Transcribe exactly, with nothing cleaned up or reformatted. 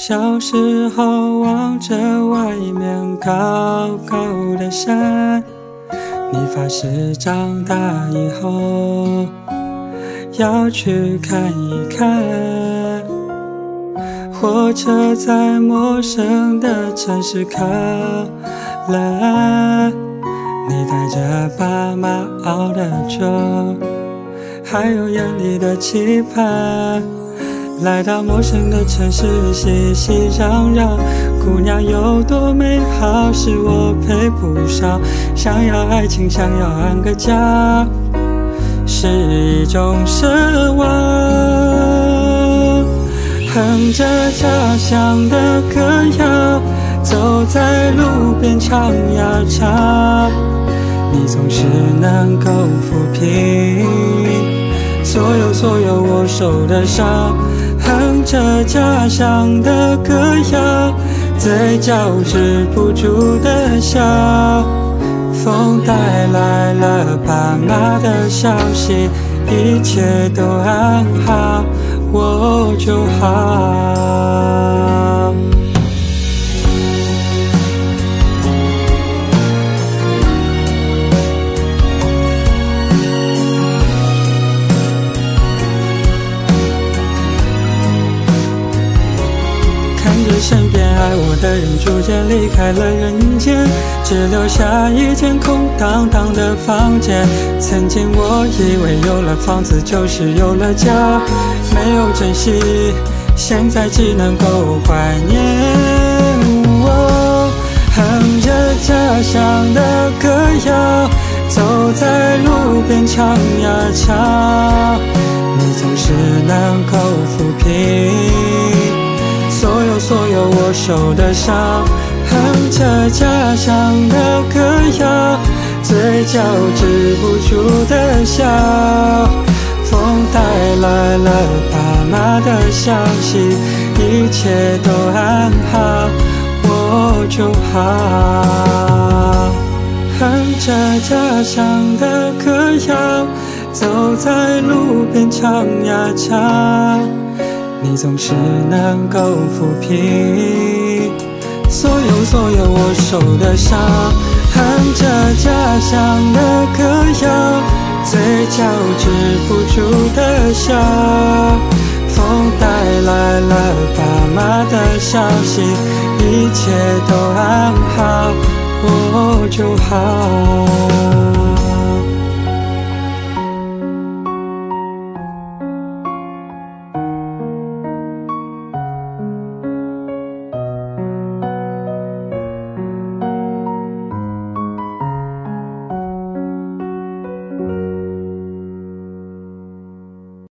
小时候望着外面高高的山，你发誓长大以后要去看一看。火车在陌生的城市靠来，你带着爸妈熬的粥，还有眼里的期盼，来到陌生的城市，熙熙攘攘。姑娘有多美好，是我配不上。想要爱情，想要安个家，是一种奢望。哼着家乡的歌谣，走在路边唱呀唱，你总是能够抚平所有所有我受的伤。哼着家乡的歌谣，嘴角止不住的笑，风带来了爸妈的消息，一切都安好，我就好。身边爱我的人逐渐离开了人间，只留下一间空荡荡的房间。曾经我以为有了房子就是有了家，没有珍惜，现在只能够怀念。哦，哼着家乡的歌谣，走在路边唱呀唱，你总是能够抚平所有所有我受的伤。哼着家乡的歌谣，嘴角止不住的笑，风带来了爸妈的消息，一切都安好，我就好。哼着家乡的歌谣，走在路边唱呀唱，你总是能够抚平所有所有我受的伤。哼着家乡的歌谣，嘴角止不住的笑，风带来了爸妈的消息，一切都安好，我就好。